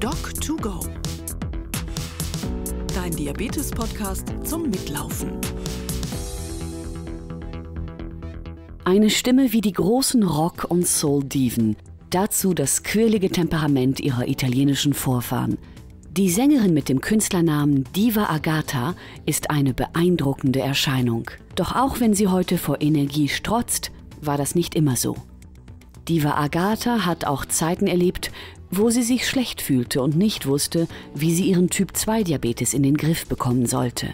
Doc2Go, dein Diabetes-Podcast zum Mitlaufen. Eine Stimme wie die großen Rock- und Soul-Diven. Dazu das quirlige Temperament ihrer italienischen Vorfahren. Die Sängerin mit dem Künstlernamen Diva Agata ist eine beeindruckende Erscheinung. Doch auch wenn sie heute vor Energie strotzt, war das nicht immer so. Diva Agata hat auch Zeiten erlebt, wo sie sich schlecht fühlte und nicht wusste, wie sie ihren Typ-2-Diabetes in den Griff bekommen sollte.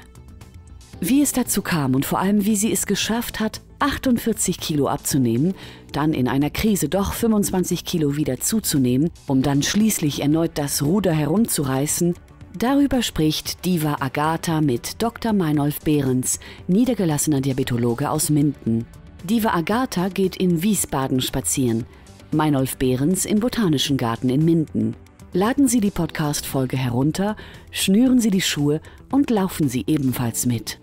Wie es dazu kam und vor allem, wie sie es geschafft hat, 48 Kilo abzunehmen, dann in einer Krise doch 25 Kilo wieder zuzunehmen, um dann schließlich erneut das Ruder herumzureißen, darüber spricht Diva Agata mit Dr. Meinolf Behrens, niedergelassener Diabetologe aus Minden. Diva Agata geht in Wiesbaden spazieren, Meinolf Behrens im Botanischen Garten in Minden. Laden Sie die Podcast-Folge herunter, schnüren Sie die Schuhe und laufen Sie ebenfalls mit.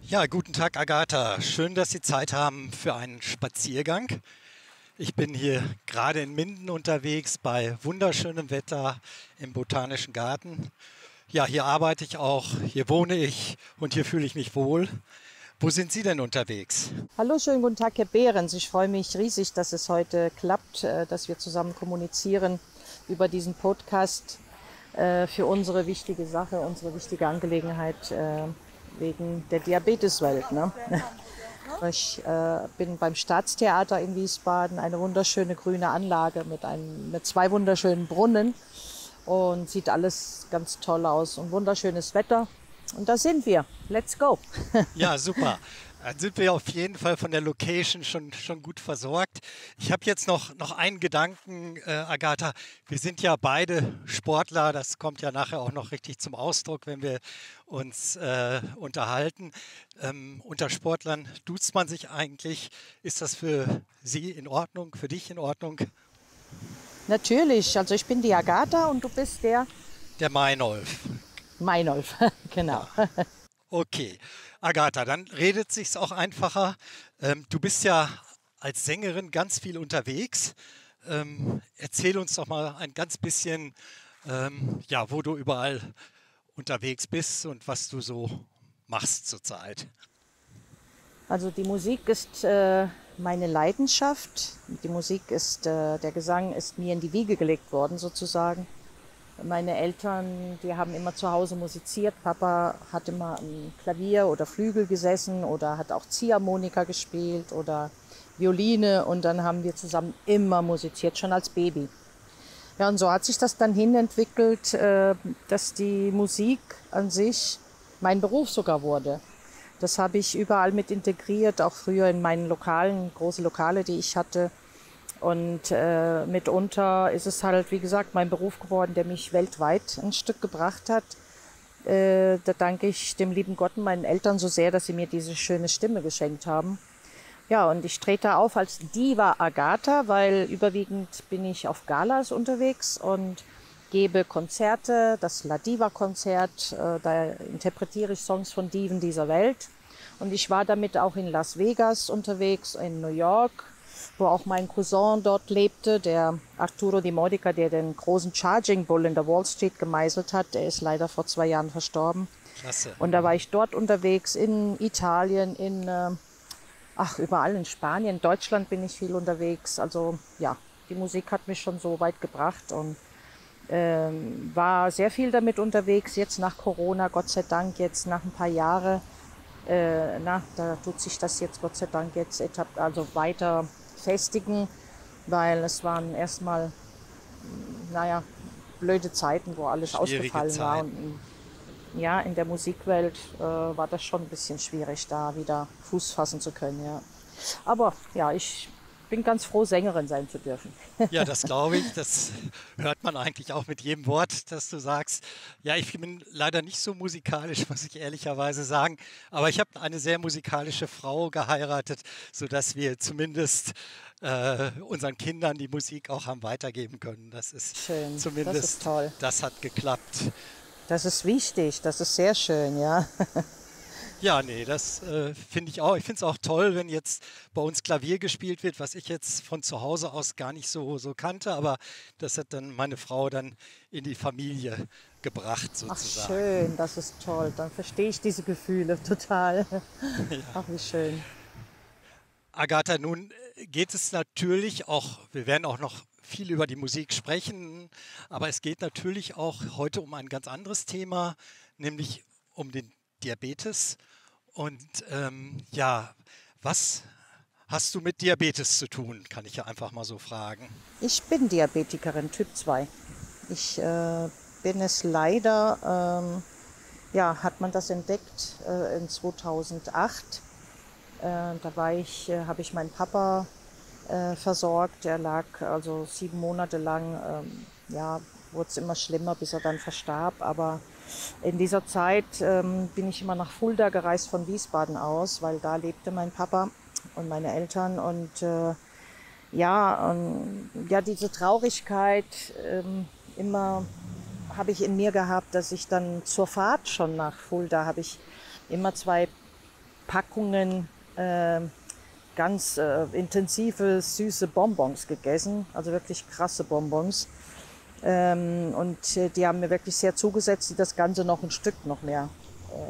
Ja, guten Tag, Agata. Schön, dass Sie Zeit haben für einen Spaziergang. Ich bin hier gerade in Minden unterwegs, bei wunderschönem Wetter im Botanischen Garten. Ja, hier arbeite ich auch, hier wohne ich und hier fühle ich mich wohl. Wo sind Sie denn unterwegs? Hallo, schönen guten Tag, Herr Behrens. Ich freue mich riesig, dass es heute klappt, dass wir zusammen kommunizieren über diesen Podcast für unsere wichtige Sache, unsere wichtige Angelegenheit wegen der Diabeteswelt. Ne? Ich bin beim Staatstheater in Wiesbaden, eine wunderschöne grüne Anlage mit zwei wunderschönen Brunnen, und sieht alles ganz toll aus und wunderschönes Wetter. Und da sind wir. Let's go. Ja, super. Dann sind wir auf jeden Fall von der Location schon gut versorgt. Ich habe jetzt noch einen Gedanken, Agata. Wir sind ja beide Sportler. Das kommt ja nachher auch noch richtig zum Ausdruck, wenn wir uns unterhalten. Unter Sportlern duzt man sich eigentlich. Ist das für Sie in Ordnung, für dich in Ordnung? Natürlich. Also ich bin die Agata und du bist der? Der Meinolf. Meinolf, genau. Ja. Okay, Agata, dann redet sich's auch einfacher. Du bist ja als Sängerin ganz viel unterwegs. Erzähl uns doch mal ein ganz bisschen, ja, wo du überall unterwegs bist und was du so machst zurzeit. Also die Musik ist meine Leidenschaft. Die Musik ist, der Gesang ist mir in die Wiege gelegt worden sozusagen. Meine Eltern, die haben immer zu Hause musiziert. Papa hat immer am Klavier oder Flügel gesessen oder hat auch Ziehharmonika gespielt oder Violine. Und dann haben wir zusammen immer musiziert, schon als Baby. Ja, und so hat sich das dann hin entwickelt, dass die Musik an sich mein Beruf sogar wurde. Das habe ich überall mit integriert, auch früher in meinen Lokalen, große Lokale, die ich hatte. Und mitunter ist es halt, wie gesagt, mein Beruf geworden, der mich weltweit ein Stück gebracht hat. Da danke ich dem lieben Gott und meinen Eltern so sehr, dass sie mir diese schöne Stimme geschenkt haben. Ja, und ich trete auf als Diva Agata, weil überwiegend bin ich auf Galas unterwegs und gebe Konzerte, das La Diva-Konzert. Da interpretiere ich Songs von Diven dieser Welt. Und ich war damit auch in Las Vegas unterwegs, in New York, wo auch mein Cousin dort lebte, der Arturo Di Modica, der den großen Charging Bull in der Wall Street gemeißelt hat. Der ist leider vor 2 Jahren verstorben. Klasse. Und da war ich dort unterwegs, in Italien, überall in Spanien. In Deutschland bin ich viel unterwegs. Also ja, die Musik hat mich schon so weit gebracht und war sehr viel damit unterwegs. Jetzt nach Corona, Gott sei Dank, jetzt nach ein paar Jahren, da tut sich das jetzt Gott sei Dank jetzt weiter festigen, weil es waren erstmal, naja, blöde Zeiten, wo alles ausgefallen war. Und, ja, in der Musikwelt war das schon ein bisschen schwierig, da wieder Fuß fassen zu können. Ja. Aber ja, ich bin ganz froh, Sängerin sein zu dürfen. Ja, das glaube ich. Das hört man eigentlich auch mit jedem Wort, dass du sagst. Ja, ich bin leider nicht so musikalisch, muss ich ehrlicherweise sagen. Aber ich habe eine sehr musikalische Frau geheiratet, sodass wir zumindest unseren Kindern die Musik auch haben weitergeben können. Das ist schön. Zumindest, das ist toll. Das hat geklappt. Das ist wichtig. Das ist sehr schön, ja. Ja, nee, das finde ich auch. Ich finde es auch toll, wenn jetzt bei uns Klavier gespielt wird, was ich jetzt von zu Hause aus gar nicht so kannte, aber das hat dann meine Frau dann in die Familie gebracht sozusagen. Ach schön, das ist toll. Dann verstehe ich diese Gefühle total. Ja. Ach, wie schön. Agata, nun geht es natürlich auch, wir werden auch noch viel über die Musik sprechen, aber es geht natürlich auch heute um ein ganz anderes Thema, nämlich um den Diabetes. Und ja, was hast du mit Diabetes zu tun, kann ich ja einfach mal so fragen. Ich bin Diabetikerin Typ 2. Ich bin es leider, ja, hat man das entdeckt in 2008. Da war ich, habe ich meinen Papa versorgt. Er lag also 7 Monate lang, ja, wurde es immer schlimmer, bis er dann verstarb. Aber in dieser Zeit bin ich immer nach Fulda gereist von Wiesbaden aus, weil da lebte mein Papa und meine Eltern. Und ja, diese Traurigkeit immer habe ich in mir gehabt, dass ich dann zur Fahrt schon nach Fulda habe ich immer 2 Packungen ganz intensive, süße Bonbons gegessen, also wirklich krasse Bonbons. Und die haben mir wirklich sehr zugesetzt, die das Ganze noch ein Stück noch mehr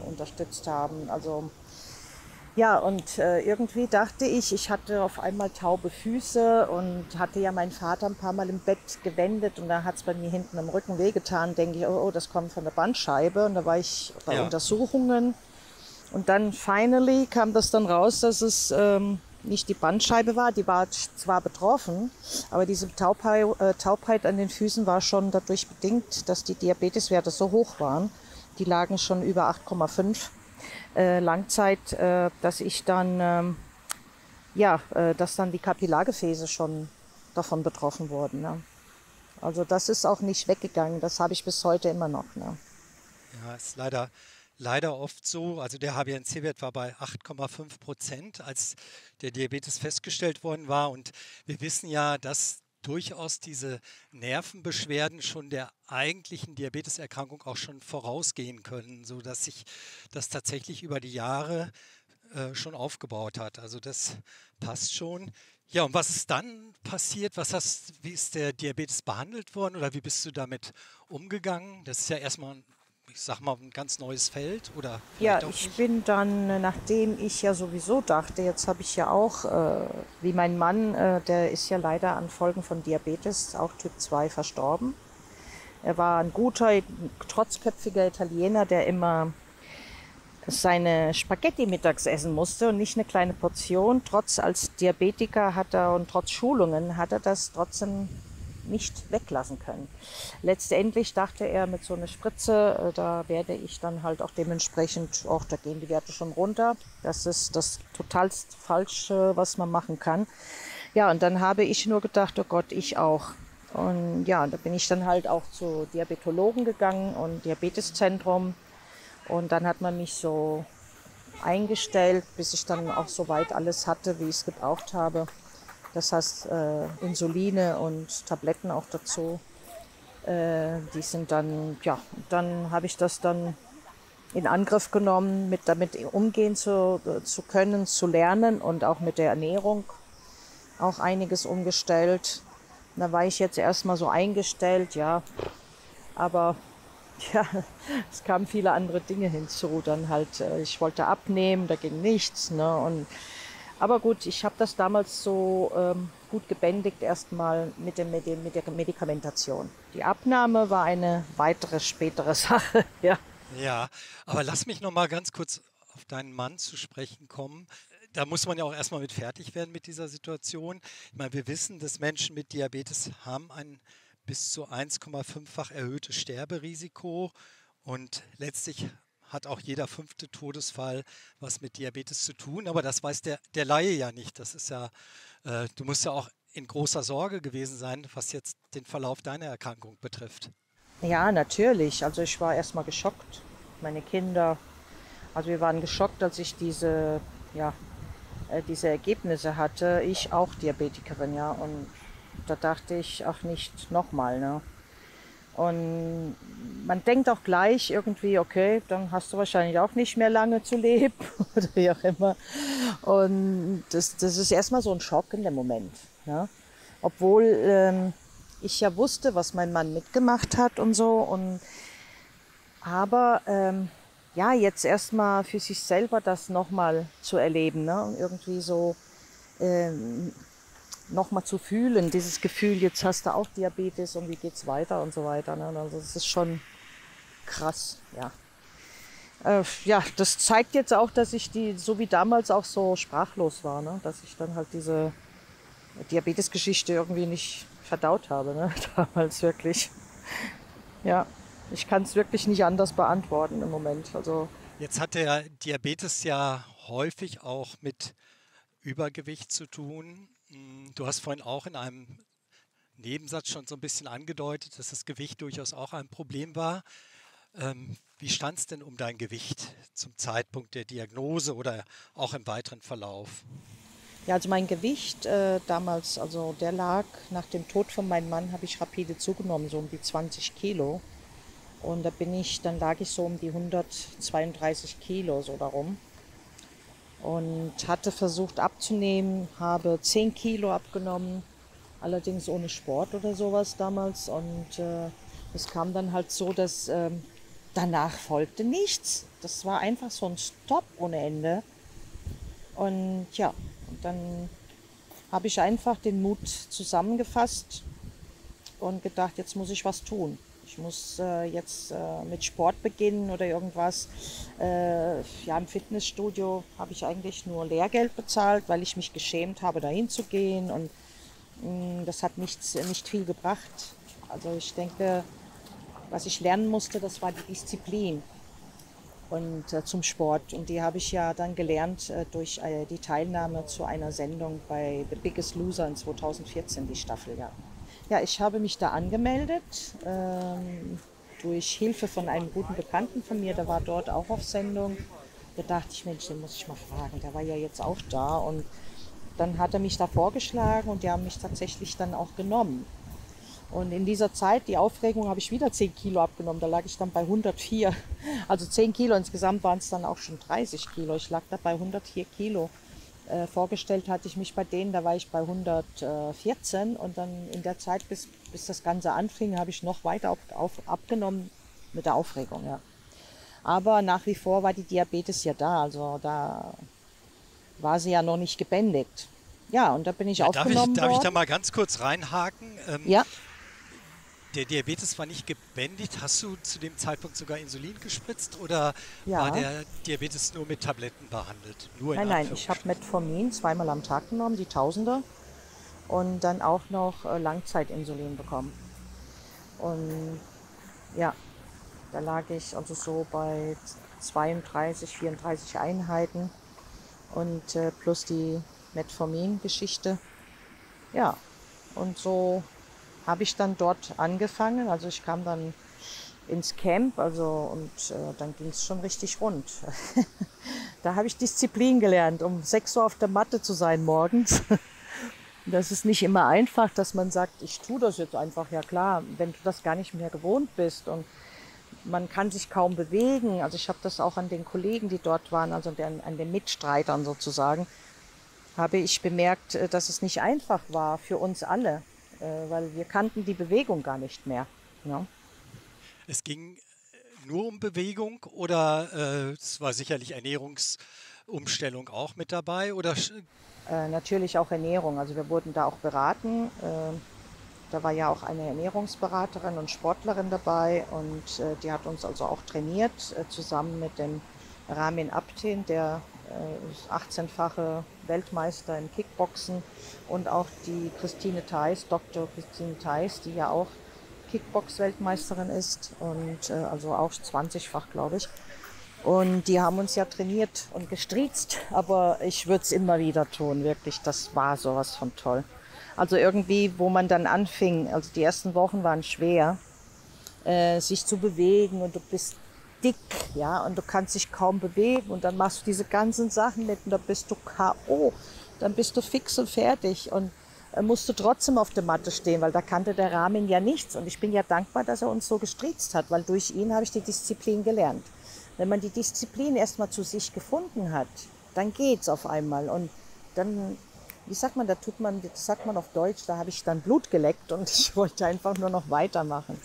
unterstützt haben. Also ja, und irgendwie dachte ich, ich hatte auf einmal taube Füße und hatte ja meinen Vater ein paar Mal im Bett gewendet und da hat es bei mir hinten am Rücken wehgetan. Denke ich, oh, das kommt von der Bandscheibe. Und da war ich bei Untersuchungen und dann finally kam das dann raus, dass es nicht die Bandscheibe war, die war zwar betroffen, aber diese Taubheit an den Füßen war schon dadurch bedingt, dass die Diabeteswerte so hoch waren. Die lagen schon über 8,5 Langzeit, dass ich dann, dass dann die Kapillargefäße schon davon betroffen wurden. Ne? Also das ist auch nicht weggegangen, das habe ich bis heute immer noch. Ne? Ja, ist leider oft so, also der HbA1c-Wert war bei 8,5%, als der Diabetes festgestellt worden war. Und wir wissen ja, dass durchaus diese Nervenbeschwerden schon der eigentlichen Diabeteserkrankung auch schon vorausgehen können, sodass sich das tatsächlich über die Jahre schon aufgebaut hat. Also das passt schon. Ja, und was ist dann passiert? Wie ist der Diabetes behandelt worden oder wie bist du damit umgegangen? Das ist ja erstmal ein, ich sag mal, ein ganz neues Feld, oder? Ja, ich bin dann, nachdem ich ja sowieso dachte, jetzt habe ich ja auch, wie mein Mann, der ist ja leider an Folgen von Diabetes, auch Typ 2, verstorben. Er war ein guter, trotzköpfiger Italiener, der immer seine Spaghetti mittags essen musste und nicht eine kleine Portion. Trotz als Diabetiker hat er und trotz Schulungen hat er das trotzdem nicht weglassen können. Letztendlich dachte er, mit so einer Spritze, da werde ich dann halt auch dementsprechend, auch da gehen die Werte schon runter. Das ist das total Falsche, was man machen kann. Ja, und dann habe ich nur gedacht, oh Gott, ich auch. Und ja, da bin ich dann halt auch zu Diabetologen gegangen und Diabeteszentrum. Und dann hat man mich so eingestellt, bis ich dann auch soweit alles hatte, wie ich es gebraucht habe. Das heißt Insuline und Tabletten auch dazu. Die sind dann, ja, dann habe ich das dann in Angriff genommen, damit umgehen zu können, zu lernen und auch mit der Ernährung auch einiges umgestellt. Und da war ich jetzt erstmal so eingestellt, ja, aber ja, es kamen viele andere Dinge hinzu. Dann halt, ich wollte abnehmen, da ging nichts, ne, und aber gut, ich habe das damals so gut gebändigt erstmal mit der Medikamentation. Die Abnahme war eine weitere spätere Sache. Ja. Ja, aber lass mich noch mal ganz kurz auf deinen Mann zu sprechen kommen. Da muss man ja auch erstmal mit fertig werden mit dieser Situation. Ich meine, wir wissen, dass Menschen mit Diabetes haben ein bis zu 1,5-fach erhöhtes Sterberisiko und letztlich hat auch jeder 5. Todesfall was mit Diabetes zu tun. Aber das weiß der Laie ja nicht. Das ist ja, du musst ja auch in großer Sorge gewesen sein, was jetzt den Verlauf deiner Erkrankung betrifft. Ja, natürlich. Also ich war erstmal geschockt. Meine Kinder, also wir waren geschockt, als ich diese Ergebnisse hatte. Ich auch Diabetikerin, ja. Und da dachte ich, ach, nicht nochmal, ne. Und man denkt auch gleich irgendwie, okay, dann hast du wahrscheinlich auch nicht mehr lange zu leben oder wie auch immer. Und das ist erstmal so ein Schock in dem Moment. Ja? Obwohl ich ja wusste, was mein Mann mitgemacht hat und so. Und, aber ja, jetzt erstmal für sich selber das nochmal zu erleben, ne? Und irgendwie so nochmal zu fühlen, dieses Gefühl, jetzt hast du auch Diabetes und wie geht's weiter und so weiter. Ne? Also das ist schon krass, ja. Ja, das zeigt jetzt auch, dass ich so wie damals auch so sprachlos war, ne? Dass ich dann halt diese Diabetesgeschichte irgendwie nicht verdaut habe, ne? Damals wirklich. Ja, ich kann es wirklich nicht anders beantworten im Moment. Also jetzt hat der Diabetes ja häufig auch mit Übergewicht zu tun. Du hast vorhin auch in einem Nebensatz schon so ein bisschen angedeutet, dass das Gewicht durchaus auch ein Problem war. Wie stand es denn um dein Gewicht zum Zeitpunkt der Diagnose oder auch im weiteren Verlauf? Ja, also mein Gewicht damals, also der lag nach dem Tod von meinem Mann, habe ich rapide zugenommen, so um die 20 Kilo. Und da dann lag ich so um die 132 Kilo so darum. Und hatte versucht abzunehmen, habe 10 Kilo abgenommen, allerdings ohne Sport oder sowas damals. Und es kam dann halt so, dass danach folgte nichts. Das war einfach so ein Stopp ohne Ende. Und ja, dann habe ich einfach den Mut zusammengefasst und gedacht, jetzt muss ich was tun. Ich muss jetzt mit Sport beginnen oder irgendwas. Ja, im Fitnessstudio habe ich eigentlich nur Lehrgeld bezahlt, weil ich mich geschämt habe, dahin zu gehen. Und das hat nicht viel gebracht. Also ich denke, was ich lernen musste, das war die Disziplin und zum Sport. Und die habe ich ja dann gelernt durch die Teilnahme zu einer Sendung bei The Biggest Loser in 2014, die Staffel, ja. Ja, ich habe mich da angemeldet, durch Hilfe von einem guten Bekannten von mir, der war dort auch auf Sendung. Da dachte ich, Mensch, den muss ich mal fragen, der war ja jetzt auch da. Und dann hat er mich da vorgeschlagen und die haben mich tatsächlich dann auch genommen. Und in dieser Zeit, die Aufregung, habe ich wieder 10 Kilo abgenommen, da lag ich dann bei 104. Also 10 Kilo, insgesamt waren es dann auch schon 30 Kilo, ich lag da bei 104 Kilo. Vorgestellt hatte ich mich bei denen, da war ich bei 114 und dann in der Zeit, bis das Ganze anfing, habe ich noch weiter abgenommen mit der Aufregung. Ja. Aber nach wie vor war die Diabetes ja da, also da war sie ja noch nicht gebändigt. Ja, und da bin ich aufgenommen worden. Darf ich da mal ganz kurz reinhaken? Ja. Der Diabetes war nicht gebändigt. Hast du zu dem Zeitpunkt sogar Insulin gespritzt oder war der Diabetes nur mit Tabletten behandelt? Nur in nein, ich habe Metformin zweimal am Tag genommen, die Tausender, und dann auch noch Langzeitinsulin bekommen. Und ja, da lag ich also so bei 32, 34 Einheiten und plus die Metformin-Geschichte. Ja, und so habe ich dann dort angefangen, also ich kam dann ins Camp, also und dann ging es schon richtig rund. Da habe ich Disziplin gelernt, um 6 Uhr auf der Matte zu sein morgens. Das ist nicht immer einfach, dass man sagt, ich tue das jetzt einfach, ja klar, wenn du das gar nicht mehr gewohnt bist und man kann sich kaum bewegen. Also ich habe das auch an den Kollegen, die dort waren, also an den Mitstreitern sozusagen, habe ich bemerkt, dass es nicht einfach war für uns alle. Weil wir kannten die Bewegung gar nicht mehr. Ja. Es ging nur um Bewegung oder es war sicherlich Ernährungsumstellung auch mit dabei? Oder? Natürlich auch Ernährung. Also wir wurden da auch beraten. Da war ja auch eine Ernährungsberaterin und Sportlerin dabei und die hat uns also auch trainiert, zusammen mit dem Ramin Abtin, der 18-fache Weltmeister im Kickboxen, und auch die Christine Theis, Dr. Christine Theis, die ja auch Kickbox-Weltmeisterin ist und also auch 20-fach, glaube ich. Und die haben uns ja trainiert und gestriezt, aber ich würde es immer wieder tun, wirklich, das war sowas von toll. Also irgendwie, wo man dann anfing, also die ersten Wochen waren schwer, sich zu bewegen, und du bist dick, ja, und du kannst dich kaum bewegen und dann machst du diese ganzen Sachen mit und dann bist du K.O., dann bist du fix und fertig und musste trotzdem auf der Matte stehen, weil da kannte der Ramin ja nichts. Und ich bin ja dankbar, dass er uns so gestriezt hat, weil durch ihn habe ich die Disziplin gelernt. Wenn man die Disziplin erstmal zu sich gefunden hat, dann geht's auf einmal. Und dann, wie sagt man, das sagt man auf Deutsch, da habe ich dann Blut geleckt und ich wollte einfach nur noch weitermachen.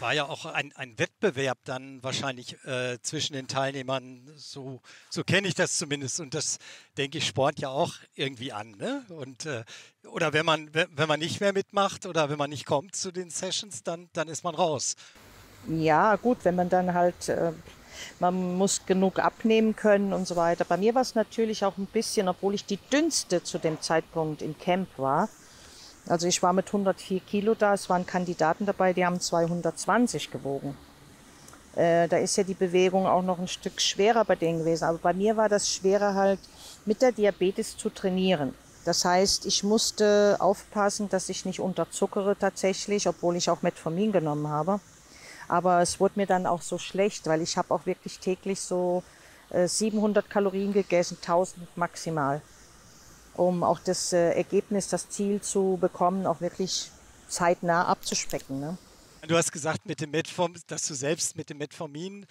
War ja auch ein Wettbewerb dann wahrscheinlich zwischen den Teilnehmern, so kenne ich das zumindest, und das, denke ich, spornt ja auch irgendwie an, ne? Und, oder wenn man nicht mehr mitmacht oder wenn man nicht kommt zu den Sessions, dann ist man raus. Ja gut, wenn man dann halt, man muss genug abnehmen können und so weiter. Bei mir war es natürlich auch ein bisschen, obwohl ich die dünnste zu dem Zeitpunkt im Camp war. Also ich war mit 104 Kilo da, es waren Kandidaten dabei, die haben 220 gewogen. Da ist ja die Bewegung auch noch ein Stück schwerer bei denen gewesen. Aber bei mir war das schwerer halt, mit der Diabetes zu trainieren. Das heißt, ich musste aufpassen, dass ich nicht unterzuckere tatsächlich, obwohl ich auch Metformin genommen habe. Aber es wurde mir dann auch so schlecht, weil ich habe auch wirklich täglich so 700 Kalorien gegessen, 1000 maximal, um auch das Ergebnis, das Ziel zu bekommen, auch wirklich zeitnah abzuspecken. Ne? Du hast gesagt, dass du selbst mit dem Metformin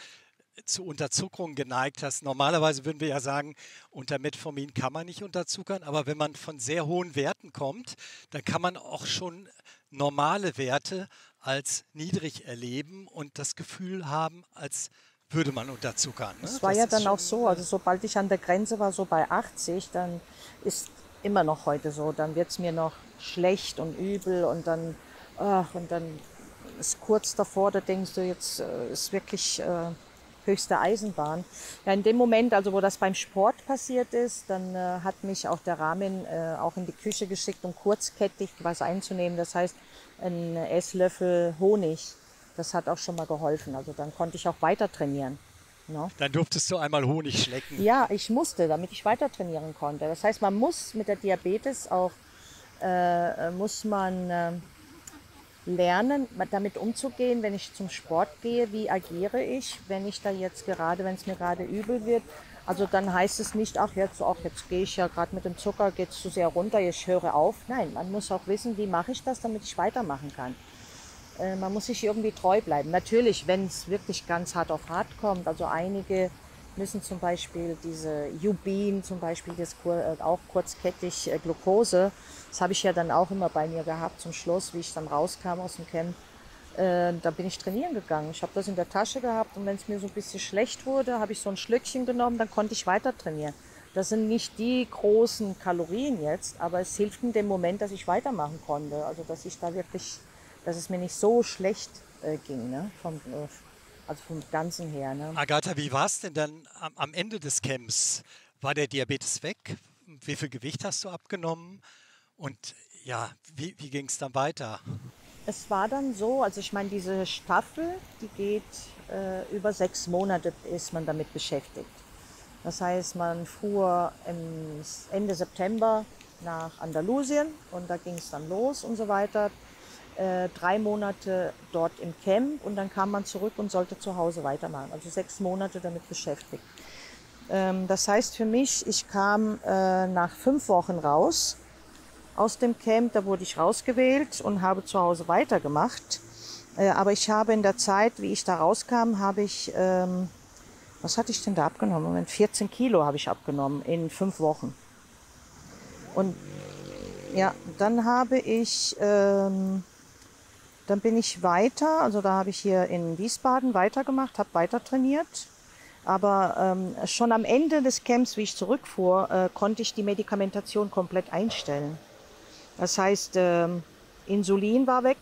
zu Unterzuckerung geneigt hast. Normalerweise würden wir ja sagen, unter Metformin kann man nicht unterzuckern, aber wenn man von sehr hohen Werten kommt, dann kann man auch schon normale Werte als niedrig erleben und das Gefühl haben, als würde man unterzuckern. Ne? Das war ja dann auch so, also sobald ich an der Grenze war, so bei 80, dann ist immer noch heute so, dann wird es mir noch schlecht und übel und dann, ach, und dann ist kurz davor, da denkst du, jetzt ist wirklich höchste Eisenbahn. Ja, in dem Moment, also wo das beim Sport passiert ist, dann hat mich auch der Ramin auch in die Küche geschickt, um kurzkettig was einzunehmen, das heißt ein Esslöffel Honig. Das hat auch schon mal geholfen, also dann konnte ich auch weiter trainieren. No? Dann durftest du einmal Honig schlecken. Ja, ich musste, damit ich weiter trainieren konnte. Das heißt, man muss mit der Diabetes auch lernen, damit umzugehen, wenn ich zum Sport gehe, wie agiere ich, wenn es mir gerade übel wird. Also dann heißt es nicht, ach jetzt gehe ich ja gerade mit dem Zucker, geht es zu sehr runter, ich höre auf. Nein, man muss auch wissen, wie mache ich das, damit ich weitermachen kann. Man muss sich irgendwie treu bleiben. Natürlich, wenn es wirklich ganz hart auf hart kommt, also einige müssen zum Beispiel diese Jubin, zum Beispiel das auch kurzkettig Glucose, das habe ich ja dann auch immer bei mir gehabt zum Schluss, wie ich dann rauskam aus dem Camp, da bin ich trainieren gegangen. Ich habe das in der Tasche gehabt und wenn es mir so ein bisschen schlecht wurde, habe ich so ein Schlückchen genommen, dann konnte ich weiter trainieren. Das sind nicht die großen Kalorien jetzt, aber es hilft in dem Moment, dass ich weitermachen konnte, also dass ich da wirklich, dass es mir nicht so schlecht ging, ne? Vom Ganzen her. Ne? Agata, wie war es denn dann am Ende des Camps? War der Diabetes weg? Wie viel Gewicht hast du abgenommen? Und ja, wie ging es dann weiter? Es war dann so, also ich meine, diese Staffel, die geht über 6 Monate, ist man damit beschäftigt. Das heißt, man fuhr Ende September nach Andalusien und da ging es dann los und so weiter. 3 Monate dort im Camp und dann kam man zurück und sollte zu Hause weitermachen. Also 6 Monate damit beschäftigt. Das heißt für mich, ich kam nach 5 Wochen raus aus dem Camp, da wurde ich rausgewählt und habe zu Hause weitergemacht. Aber ich habe in der Zeit, wie ich da rauskam, habe ich, was hatte ich denn da abgenommen? Moment, 14 Kilo habe ich abgenommen in 5 Wochen. Und ja, dann habe ich... Dann bin ich weiter, also da habe ich hier in Wiesbaden weitergemacht, habe weiter trainiert. Aber schon am Ende des Camps, wie ich zurückfuhr, konnte ich die Medikamentation komplett einstellen. Das heißt, Insulin war weg,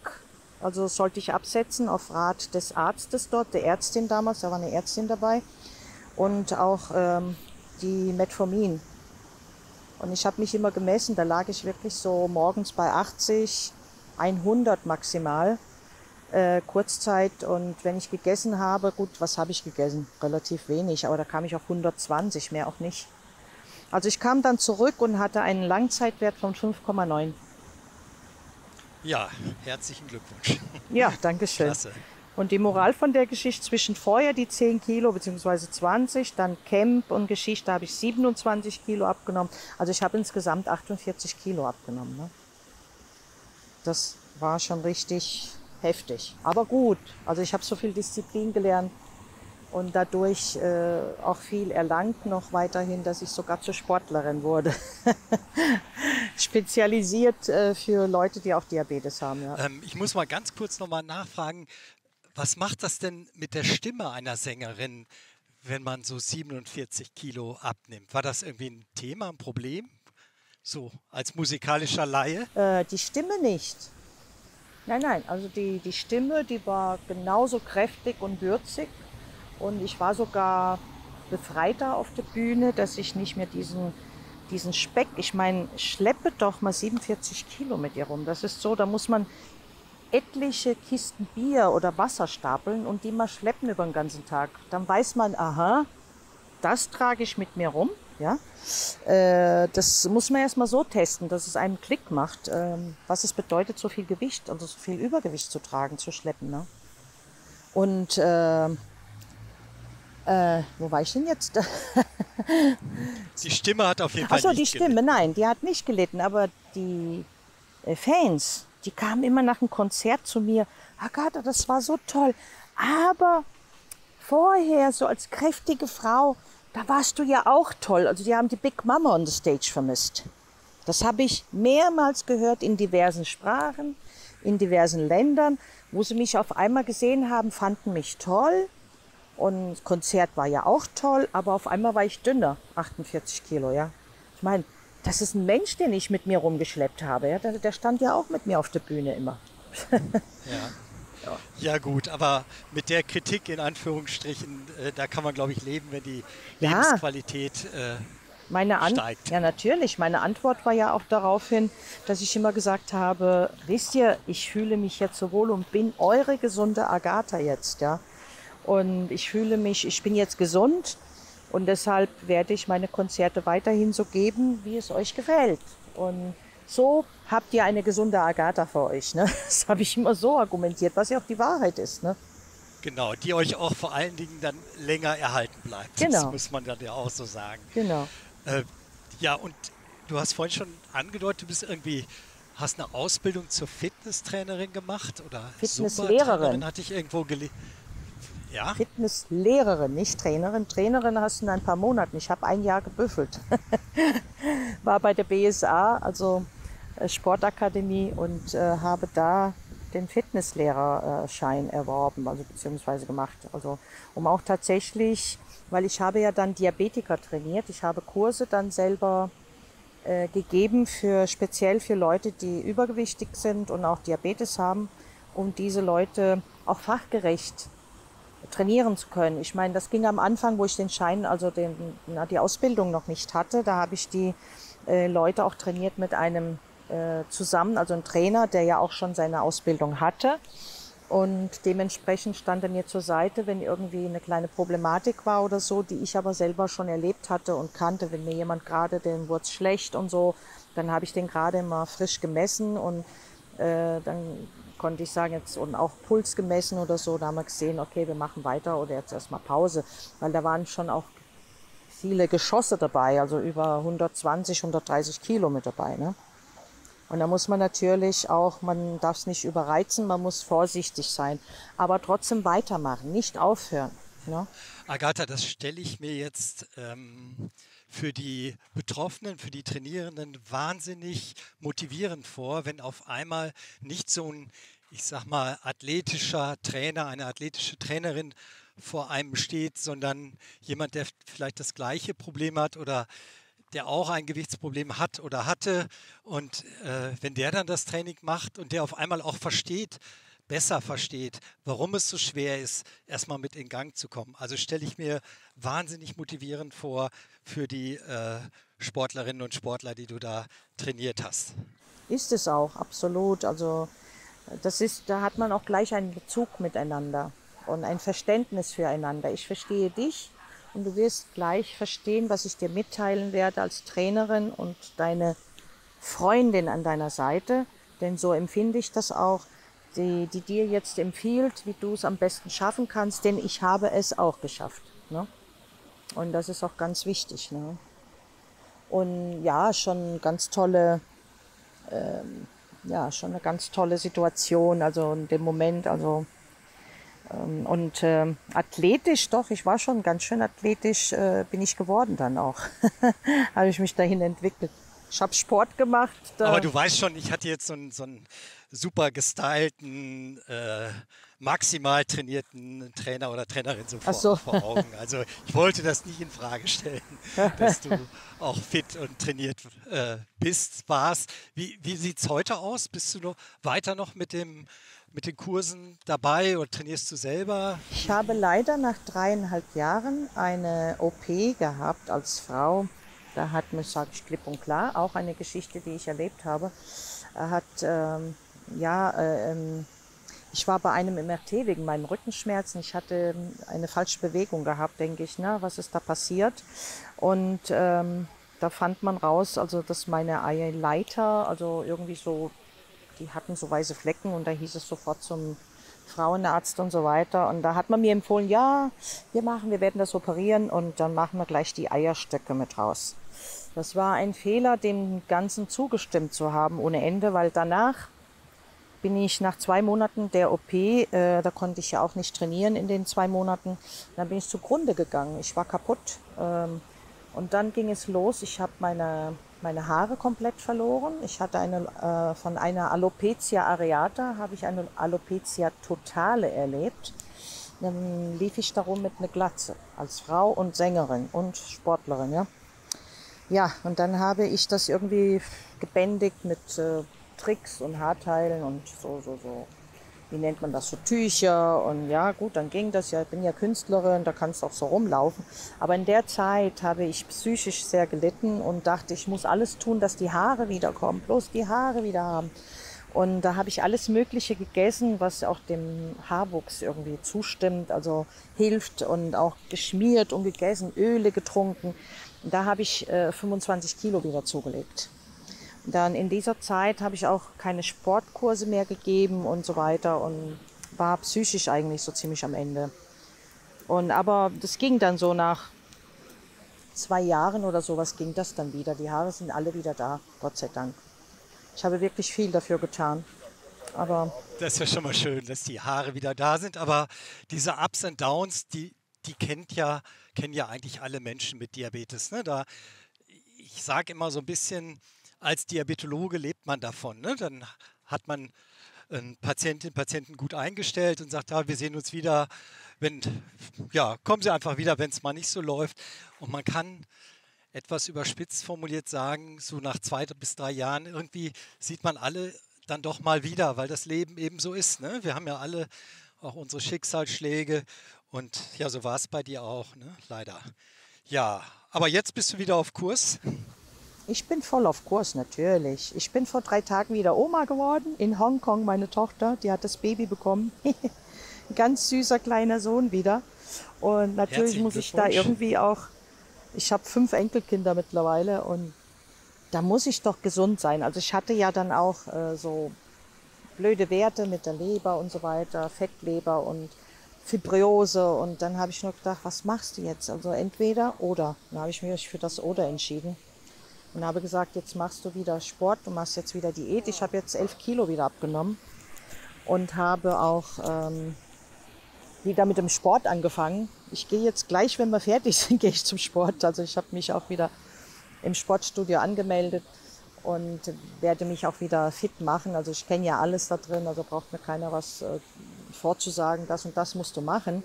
also sollte ich absetzen auf Rat des Arztes dort, der Ärztin damals, da war eine Ärztin dabei. Und auch die Metformin. Und ich habe mich immer gemessen, da lag ich wirklich so morgens bei 80. 100 maximal, Kurzzeit, und wenn ich gegessen habe, gut, was habe ich gegessen? Relativ wenig, aber da kam ich auf 120, mehr auch nicht. Also ich kam dann zurück und hatte einen Langzeitwert von 5,9. Ja, herzlichen Glückwunsch. Ja, danke schön. Klasse. Und die Moral von der Geschichte, zwischen vorher die 10 Kilo bzw. 20, dann Camp und Geschichte, habe ich 27 Kilo abgenommen. Also ich habe insgesamt 48 Kilo abgenommen, ne? das war schon richtig heftig. Aber gut, also ich habe so viel Disziplin gelernt und dadurch auch viel erlangt noch weiterhin, dass ich sogar zur Sportlerin wurde. Spezialisiert für Leute, die auch Diabetes haben. Ja. Ich muss mal ganz kurz nochmal nachfragen, was macht das denn mit der Stimme einer Sängerin, wenn man so 47 Kilo abnimmt? War das irgendwie ein Thema, ein Problem? So, als musikalischer Laie? Die Stimme nicht. Nein, nein, also die Stimme, die war genauso kräftig und würzig. Und ich war sogar befreiter auf der Bühne, dass ich nicht mehr diesen Speck, ich meine, schleppe doch mal 47 Kilo mit ihr rum. Das ist so, da muss man etliche Kisten Bier oder Wasser stapeln und die mal schleppen über den ganzen Tag. Dann weiß man, aha, das trage ich mit mir rum. Ja, das muss man erstmal so testen, dass es einem Klick macht, was es bedeutet, so viel Gewicht, also so viel Übergewicht zu tragen, zu schleppen. Ne? Und wo war ich denn jetzt? Die Stimme hat auf jeden Fall nicht gelitten. Stimme, nein, die hat nicht gelitten, aber die Fans, die kamen immer nach dem Konzert zu mir. Agata, das war so toll, aber vorher, so als kräftige Frau, da warst du ja auch toll. Also die haben die Big Mama on the Stage vermisst. Das habe ich mehrmals gehört in diversen Sprachen, in diversen Ländern, wo sie mich auf einmal gesehen haben, fanden mich toll. Und das Konzert war ja auch toll, aber auf einmal war ich dünner, 48 Kilo. Ja. Ich meine, das ist ein Mensch, den ich mit mir rumgeschleppt habe. Ja. Der stand ja auch mit mir auf der Bühne immer. Ja. Ja gut, aber mit der Kritik in Anführungsstrichen, da kann man, glaube ich, leben, wenn die Lebensqualität steigt. Ja, natürlich. Meine Antwort war ja auch daraufhin, dass ich immer gesagt habe, wisst ihr, ich fühle mich jetzt so wohl und bin eure gesunde Agata jetzt. Ja? Und ich fühle mich, ich bin jetzt gesund und deshalb werde ich meine Konzerte weiterhin so geben, wie es euch gefällt. Und so habt ihr eine gesunde Agata für euch. Ne? Das habe ich immer so argumentiert, was ja auch die Wahrheit ist. Ne? Genau, die euch auch vor allen Dingen dann länger erhalten bleibt. Genau. Das muss man dann ja auch so sagen. Genau. Ja, und du hast vorhin schon angedeutet, du bist irgendwie, hast eine Ausbildung zur Fitnesstrainerin gemacht oder Fitnesslehrerin, hatte ich irgendwo gelesen. Ja? Fitnesslehrerin, nicht Trainerin. Trainerin hast du in ein paar Monaten. Ich habe ein Jahr gebüffelt. War bei der BSA, also Sportakademie, und habe da den Fitnesslehrerschein erworben, also beziehungsweise gemacht. Also um auch tatsächlich, weil ich habe ja dann Diabetiker trainiert, ich habe Kurse dann selber gegeben, speziell für Leute, die übergewichtig sind und auch Diabetes haben, um diese Leute auch fachgerecht trainieren zu können. Ich meine, das ging am Anfang, wo ich den Schein, also die Ausbildung noch nicht hatte, da habe ich die Leute auch trainiert mit einem zusammen, also ein Trainer, der ja auch schon seine Ausbildung hatte, und dementsprechend stand er mir zur Seite, wenn irgendwie eine kleine Problematik war oder so, die ich aber selber schon erlebt hatte und kannte. Wenn mir jemand gerade, dem wurde es schlecht und so, dann habe ich den gerade immer frisch gemessen und dann konnte ich sagen, jetzt, und auch Puls gemessen oder so, da haben wir gesehen, okay, wir machen weiter oder jetzt erstmal Pause, weil da waren schon auch viele Geschosse dabei, also über 120, 130 Kilo mit dabei, ne? Und da muss man natürlich auch, man darf es nicht überreizen, man muss vorsichtig sein, aber trotzdem weitermachen, nicht aufhören. Ne? Agata, das stelle ich mir jetzt für die Betroffenen, für die Trainierenden wahnsinnig motivierend vor, wenn auf einmal nicht so ein, ich sag mal, athletischer Trainer, eine athletische Trainerin vor einem steht, sondern jemand, der vielleicht das gleiche Problem hat oder der auch ein Gewichtsproblem hat oder hatte, und wenn der dann das Training macht und der auf einmal auch besser versteht, warum es so schwer ist, erstmal mit in Gang zu kommen. Also stelle ich mir wahnsinnig motivierend vor für die Sportlerinnen und Sportler, die du da trainiert hast. Ist es auch, absolut. Also da hat man auch gleich einen Bezug miteinander und ein Verständnis füreinander. Ich verstehe dich. Und du wirst gleich verstehen, was ich dir mitteilen werde als Trainerin und deine Freundin an deiner Seite. Denn so empfinde ich das auch, die dir jetzt empfiehlt, wie du es am besten schaffen kannst. Denn ich habe es auch geschafft. Ne? Und das ist auch ganz wichtig. Ne? Und ja, schon ganz tolle ja, schon eine ganz tolle Situation, also in dem Moment, also und athletisch doch, ich war schon ganz schön athletisch, bin ich geworden dann auch, habe ich mich dahin entwickelt. Ich habe Sport gemacht. Aber du weißt schon, ich hatte jetzt so einen super gestylten, maximal trainierten Trainer oder Trainerin so vor Augen. Also ich wollte das nicht in Frage stellen, dass du auch fit und trainiert warst. Wie sieht es heute aus? Bist du noch weiter mit den Kursen dabei oder trainierst du selber? Ich habe leider nach 3,5 Jahren eine OP gehabt als Frau. Da hat mich, sage ich klipp und klar, auch eine Geschichte, die ich erlebt habe. Ich war bei einem MRT wegen meinen Rückenschmerzen. Ich hatte eine falsche Bewegung gehabt, denke ich. Na, was ist da passiert? Und da fand man raus, also dass meine Eileiter, also irgendwie so, die hatten so weiße Flecken, und da hieß es sofort zum Frauenarzt und so weiter. Und da hat man mir empfohlen, ja, wir werden das operieren und dann machen wir gleich die Eierstöcke mit raus. Das war ein Fehler, dem Ganzen zugestimmt zu haben ohne Ende, weil danach bin ich nach 2 Monaten der OP, da konnte ich ja auch nicht trainieren in den 2 Monaten, dann bin ich zugrunde gegangen. Ich war kaputt und dann ging es los. Ich habe meine Haare komplett verloren. Ich hatte von einer Alopecia areata habe ich eine Alopecia totale erlebt. Dann lief ich darum mit einer Glatze als Frau und Sängerin und Sportlerin. Ja, und dann habe ich das irgendwie gebändigt mit Tricks und Haarteilen und so. Wie nennt man das, so Tücher, und ja gut, dann ging das ja, ich bin ja Künstlerin, da kannst du auch so rumlaufen. Aber in der Zeit habe ich psychisch sehr gelitten und dachte, ich muss alles tun, dass die Haare wiederkommen, bloß die Haare wieder haben. Und da habe ich alles Mögliche gegessen, was auch dem Haarwuchs irgendwie zustimmt, also hilft, und auch geschmiert und gegessen, Öle getrunken. Und da habe ich 25 Kilo wieder zugelegt. Dann in dieser Zeit habe ich auch keine Sportkurse mehr gegeben und so weiter und war psychisch eigentlich so ziemlich am Ende. Aber das ging dann so nach 2 Jahren oder sowas, ging das dann wieder. Die Haare sind alle wieder da, Gott sei Dank. Ich habe wirklich viel dafür getan. Aber das ist ja schon mal schön, dass die Haare wieder da sind. Aber diese Ups und Downs, die kennen ja eigentlich alle Menschen mit Diabetes. Ne? Ich sage immer so ein bisschen, als Diabetologe lebt man davon, ne? Dann hat man einen Patienten gut eingestellt und sagt, ja, wir sehen uns wieder, kommen Sie einfach wieder, wenn es mal nicht so läuft. Und man kann etwas überspitzt formuliert sagen, so nach 2 bis 3 Jahren, irgendwie sieht man alle dann doch mal wieder, weil das Leben eben so ist. Ne? Wir haben ja alle auch unsere Schicksalsschläge, und ja, so war es bei dir auch, ne? Leider. Ja, aber jetzt bist du wieder auf Kurs. Ich bin voll auf Kurs, natürlich. Ich bin vor 3 Tagen wieder Oma geworden, in Hongkong, meine Tochter, die hat das Baby bekommen. Ein ganz süßer kleiner Sohn wieder. Und natürlich muss ich da irgendwie auch, ich habe 5 Enkelkinder mittlerweile, und da muss ich doch gesund sein. Also ich hatte ja dann auch so blöde Werte mit der Leber und so weiter, Fettleber und Fibrose, und dann habe ich nur gedacht, was machst du jetzt? Also entweder oder. Dann habe ich mich für das Oder entschieden. Und habe gesagt, jetzt machst du wieder Sport, du machst jetzt wieder Diät. Ich habe jetzt 11 Kilo wieder abgenommen und habe auch wieder mit dem Sport angefangen. Ich gehe jetzt gleich, wenn wir fertig sind, gehe ich zum Sport. Also ich habe mich auch wieder im Sportstudio angemeldet und werde mich auch wieder fit machen. Also ich kenne ja alles da drin, also braucht mir keiner was vorzusagen, das und das musst du machen.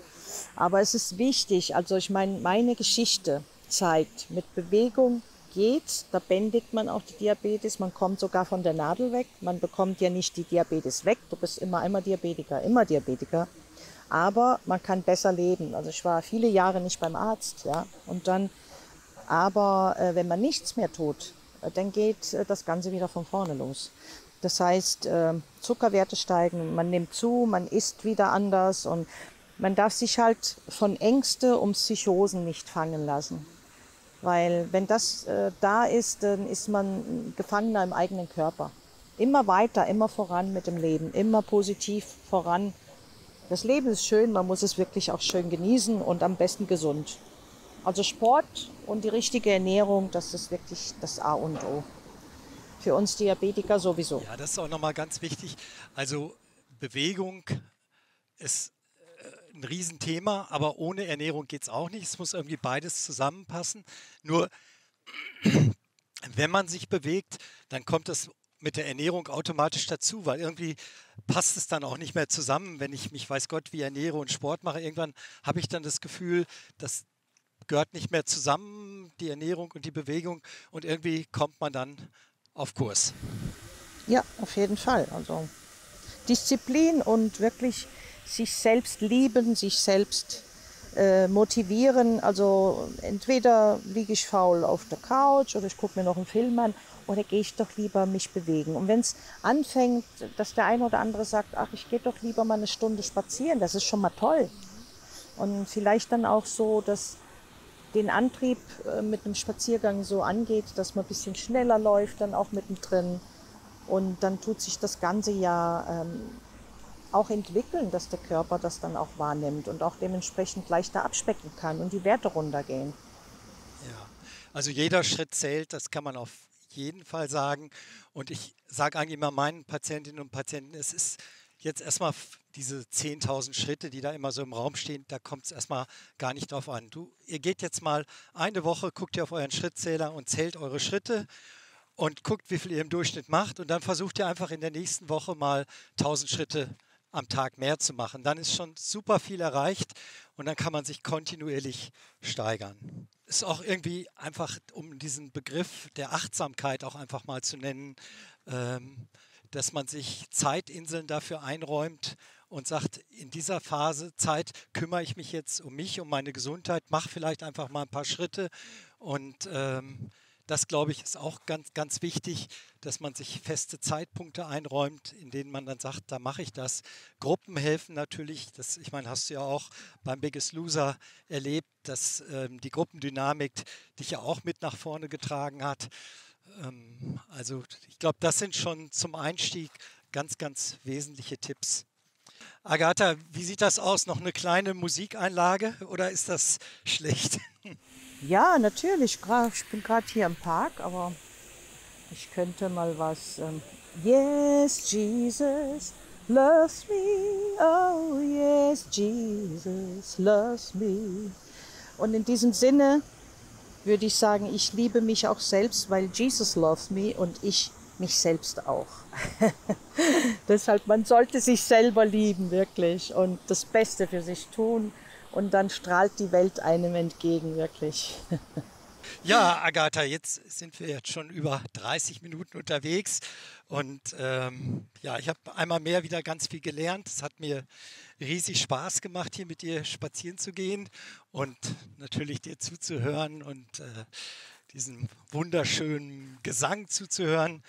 Aber es ist wichtig, also ich meine, meine Geschichte zeigt, mit Bewegung geht, da bändigt man auch die Diabetes, man kommt sogar von der Nadel weg, man bekommt ja nicht die Diabetes weg, du bist immer Diabetiker, aber man kann besser leben. Also ich war viele Jahre nicht beim Arzt, ja, und dann, aber wenn man nichts mehr tut, dann geht das Ganze wieder von vorne los. Das heißt, Zuckerwerte steigen, man nimmt zu, man isst wieder anders, und man darf sich halt von Ängste um Psychosen nicht fangen lassen. Weil wenn das da ist, dann ist man Gefangener im eigenen Körper. Immer weiter, immer voran mit dem Leben, immer positiv voran. Das Leben ist schön, man muss es wirklich auch schön genießen und am besten gesund. Also Sport und die richtige Ernährung, das ist wirklich das A und O. Für uns Diabetiker sowieso. Ja, das ist auch nochmal ganz wichtig. Also Bewegung ist ein Riesenthema, aber ohne Ernährung geht es auch nicht. Es muss irgendwie beides zusammenpassen. Nur wenn man sich bewegt, dann kommt das mit der Ernährung automatisch dazu, weil irgendwie passt es dann auch nicht mehr zusammen, wenn ich mich weiß Gott wie ernähre und Sport mache. Irgendwann habe ich dann das Gefühl, das gehört nicht mehr zusammen, die Ernährung und die Bewegung, und irgendwie kommt man dann auf Kurs. Ja, auf jeden Fall. Also Disziplin und wirklich sich selbst lieben, sich selbst motivieren. Also entweder liege ich faul auf der Couch oder ich gucke mir noch einen Film an, oder gehe ich doch lieber mich bewegen. Und wenn es anfängt, dass der eine oder andere sagt, ach, ich gehe doch lieber mal eine Stunde spazieren, das ist schon mal toll. Und vielleicht dann auch so, dass den Antrieb mit einem Spaziergang so angeht, dass man ein bisschen schneller läuft, dann auch mittendrin. Und dann tut sich das ganze Jahr auch entwickeln, dass der Körper das dann auch wahrnimmt und auch dementsprechend leichter abspecken kann und die Werte runtergehen. Ja, also jeder Schritt zählt, das kann man auf jeden Fall sagen. Und ich sage eigentlich immer meinen Patientinnen und Patienten, es ist jetzt erstmal diese 10.000 Schritte, die da immer so im Raum stehen, da kommt es erstmal gar nicht drauf an. Ihr geht jetzt mal eine Woche, guckt ihr auf euren Schrittzähler und zählt eure Schritte und guckt, wie viel ihr im Durchschnitt macht, und dann versucht ihr einfach in der nächsten Woche mal 1.000 Schritte am Tag mehr zu machen. Dann ist schon super viel erreicht und dann kann man sich kontinuierlich steigern. Ist auch irgendwie einfach, um diesen Begriff der Achtsamkeit auch einfach mal zu nennen, dass man sich Zeitinseln dafür einräumt und sagt, in dieser Phase Zeit kümmere ich mich jetzt um mich, um meine Gesundheit, mache vielleicht einfach mal ein paar Schritte. Und das, glaube ich, ist auch ganz, ganz wichtig, dass man sich feste Zeitpunkte einräumt, in denen man dann sagt, da mache ich das. Gruppen helfen natürlich. Das, ich meine, hast du ja auch beim Biggest Loser erlebt, dass die Gruppendynamik dich ja auch mit nach vorne getragen hat. Also ich glaube, das sind schon zum Einstieg ganz, ganz wesentliche Tipps. Agata, wie sieht das aus? Noch eine kleine Musikeinlage oder ist das schlecht? Ja, natürlich. Ich bin gerade hier im Park, aber ich könnte mal was... Yes, Jesus loves me. Oh, yes, Jesus loves me. Und in diesem Sinne würde ich sagen, ich liebe mich auch selbst, weil Jesus loves me und ich mich selbst auch. Deshalb, man sollte sich selber lieben, wirklich, und das Beste für sich tun. Und dann strahlt die Welt einem entgegen, wirklich. Ja, Agata, jetzt sind wir jetzt schon über 30 Minuten unterwegs. Und ja, ich habe einmal mehr wieder ganz viel gelernt. Es hat mir riesig Spaß gemacht, hier mit dir spazieren zu gehen und natürlich dir zuzuhören und diesen wunderschönen Gesang zuzuhören.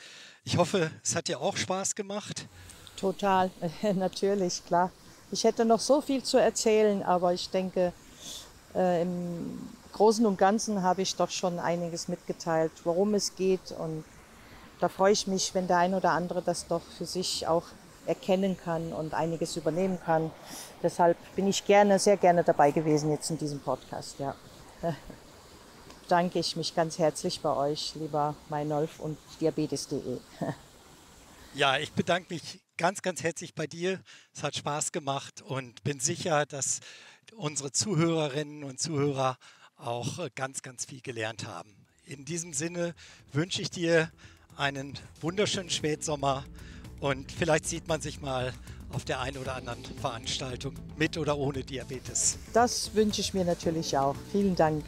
Ich hoffe, es hat dir auch Spaß gemacht. Total, natürlich, klar. Ich hätte noch so viel zu erzählen, aber ich denke, im Großen und Ganzen habe ich doch schon einiges mitgeteilt, worum es geht. Und da freue ich mich, wenn der ein oder andere das doch für sich auch erkennen kann und einiges übernehmen kann. Deshalb bin ich gerne, sehr gerne dabei gewesen jetzt in diesem Podcast. Ja. Danke ich mich ganz herzlich bei euch, lieber Meinolf und diabetes.de. Ja, ich bedanke mich ganz, ganz herzlich bei dir. Es hat Spaß gemacht und bin sicher, dass unsere Zuhörerinnen und Zuhörer auch ganz, ganz viel gelernt haben. In diesem Sinne wünsche ich dir einen wunderschönen Spätsommer und vielleicht sieht man sich mal auf der einen oder anderen Veranstaltung mit oder ohne Diabetes. Das wünsche ich mir natürlich auch. Vielen Dank.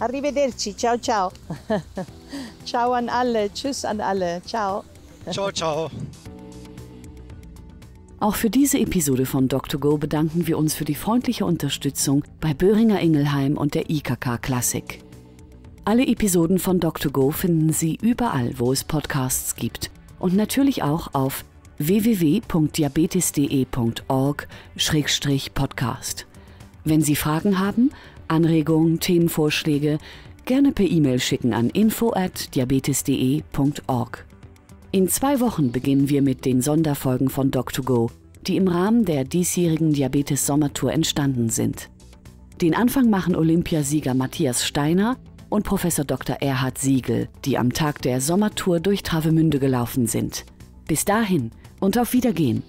Arrivederci. Ciao, ciao. Ciao an alle. Tschüss an alle. Ciao. Ciao, ciao. Auch für diese Episode von Doc2Go bedanken wir uns für die freundliche Unterstützung bei Böhringer Ingelheim und der IKK Classic. Alle Episoden von Doc2Go finden Sie überall, wo es Podcasts gibt. Und natürlich auch auf www.diabetesde.org/podcast. Wenn Sie Fragen haben, Anregungen, Themenvorschläge, gerne per E-Mail schicken an info@diabetesde.org. In 2 Wochen beginnen wir mit den Sonderfolgen von Doc2Go, die im Rahmen der diesjährigen Diabetes-Sommertour entstanden sind. Den Anfang machen Olympiasieger Matthias Steiner und Prof. Dr. Erhard Siegel, die am Tag der Sommertour durch Travemünde gelaufen sind. Bis dahin und auf Wiedergehen.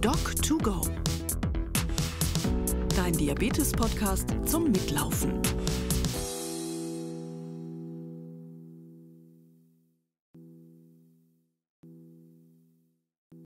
Doc2Go, dein Diabetes-Podcast zum Mitlaufen.